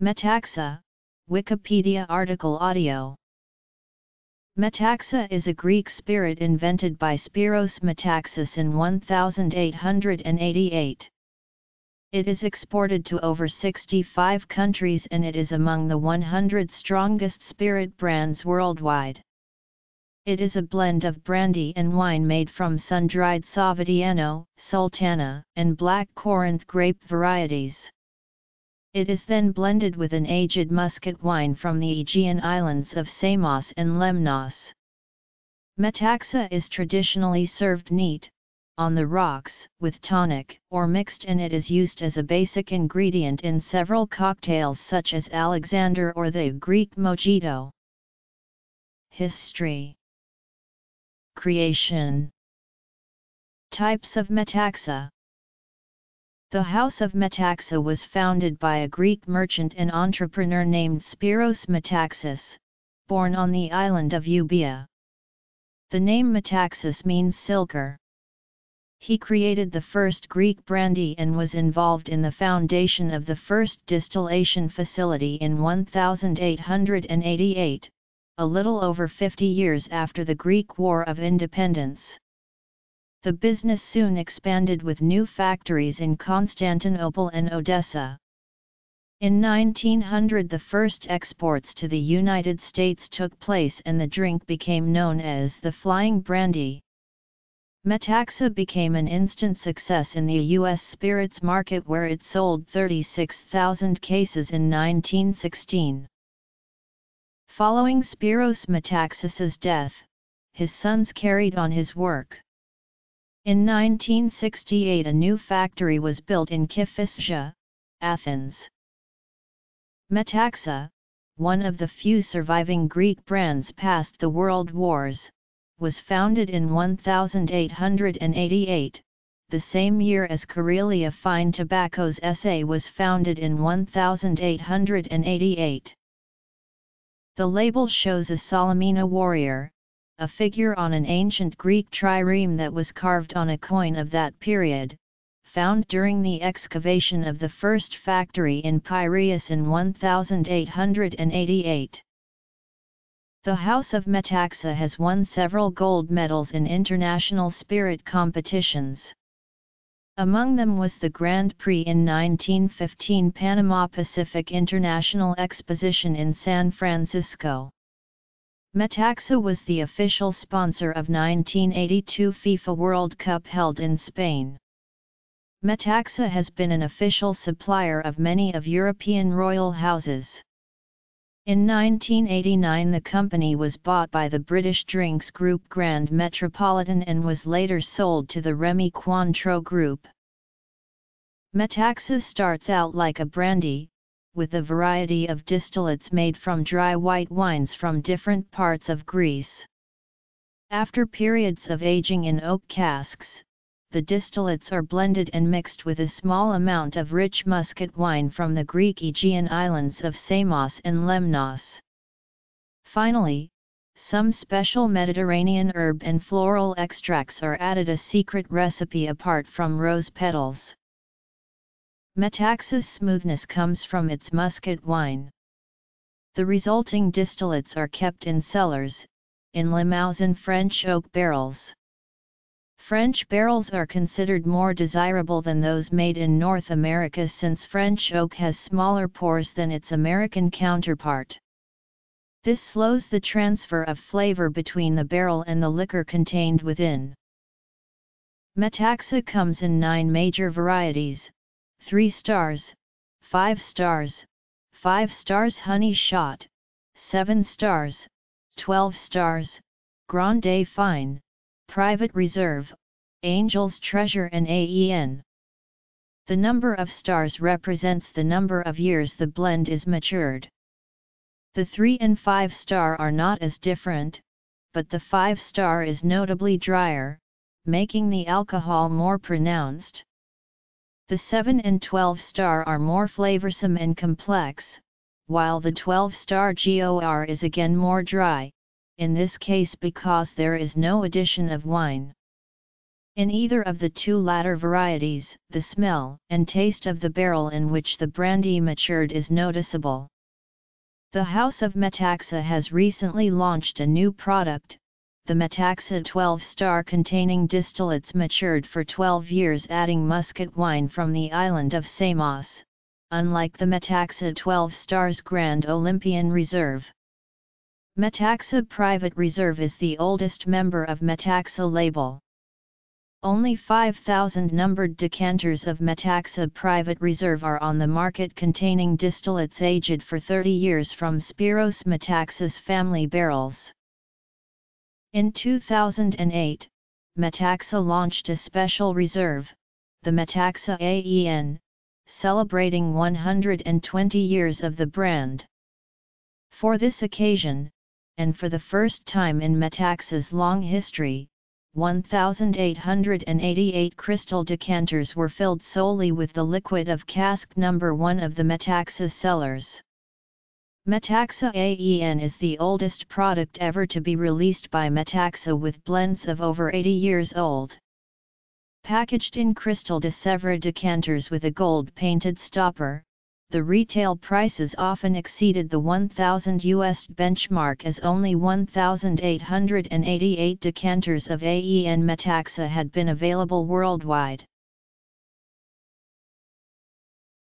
Metaxa, Wikipedia article audio. Metaxa is a Greek spirit invented by Spiros Metaxas in 1888. It is exported to over 65 countries and it is among the 100 strongest spirit brands worldwide. It is a blend of brandy and wine made from sun-dried Savatiano, Sultana, and Black Corinth grape varieties. It is then blended with an aged muscat wine from the Aegean islands of Samos and Lemnos. Metaxa is traditionally served neat, on the rocks, with tonic, or mixed, and it is used as a basic ingredient in several cocktails such as Alexander or the Greek mojito. History. Creation. Types of Metaxa. The House of Metaxa was founded by a Greek merchant and entrepreneur named Spiros Metaxas, born on the island of Euboea. The name Metaxas means silker. He created the first Greek brandy and was involved in the foundation of the first distillation facility in 1888, a little over 50 years after the Greek War of Independence. The business soon expanded with new factories in Constantinople and Odessa. In 1900, the first exports to the United States took place and the drink became known as the Flying Brandy. Metaxa became an instant success in the U.S. spirits market, where it sold 36,000 cases in 1916. Following Spiros Metaxas's death, his sons carried on his work. In 1968, a new factory was built in Kifissia, Athens. Metaxa, one of the few surviving Greek brands past the world wars, was founded in 1888, the same year as Karelia Fine Tobacco's SA was founded in 1888. The label shows a Salamina warrior, a figure on an ancient Greek trireme that was carved on a coin of that period, found during the excavation of the first factory in Piraeus in 1888. The House of Metaxa has won several gold medals in international spirit competitions. Among them was the Grand Prix in 1915 Panama-Pacific International Exposition in San Francisco. Metaxa was the official sponsor of 1982 FIFA World Cup held in Spain. Metaxa has been an official supplier of many of European royal houses. In 1989, the company was bought by the British drinks group Grand Metropolitan and was later sold to the Remy Cointreau Group. Metaxa starts out like a brandy, with a variety of distillates made from dry white wines from different parts of Greece. After periods of aging in oak casks, the distillates are blended and mixed with a small amount of rich muscat wine from the Greek Aegean islands of Samos and Lemnos. Finally, some special Mediterranean herb and floral extracts are added, a secret recipe apart from rose petals. Metaxa's smoothness comes from its muscat wine. The resulting distillates are kept in cellars, in Limousin French oak barrels. French barrels are considered more desirable than those made in North America, since French oak has smaller pores than its American counterpart. This slows the transfer of flavor between the barrel and the liquor contained within. Metaxa comes in 9 major varieties: 3 stars, 5 stars, 5 stars honey shot, 7 stars, 12 stars, Grande Fine, Private Reserve, Angel's Treasure and AEN. The number of stars represents the number of years the blend is matured. The 3 and 5 star are not as different, but the 5 star is notably drier, making the alcohol more pronounced. The 7 and 12 star are more flavorsome and complex, while the 12 star GOR is again more dry, in this case because there is no addition of wine. In either of the two latter varieties, the smell and taste of the barrel in which the brandy matured is noticeable. The House of Metaxa has recently launched a new product, the Metaxa 12-star containing distillates matured for 12 years adding muscat wine from the island of Samos, unlike the Metaxa 12-star's Grand Olympian Reserve. Metaxa Private Reserve is the oldest member of Metaxa label. Only 5,000 numbered decanters of Metaxa Private Reserve are on the market containing distillates aged for 30 years from Spiros Metaxas family barrels. In 2008, Metaxa launched a special reserve, the Metaxa AEN, celebrating 120 years of the brand. For this occasion, and for the first time in Metaxa's long history, 1,888 crystal decanters were filled solely with the liquid of cask number 1 of the Metaxa cellars. Metaxa AEN is the oldest product ever to be released by Metaxa, with blends of over 80 years old. Packaged in crystal de Sèvres decanters with a gold-painted stopper, the retail prices often exceeded the $1,000 benchmark, as only 1,888 decanters of AEN Metaxa had been available worldwide.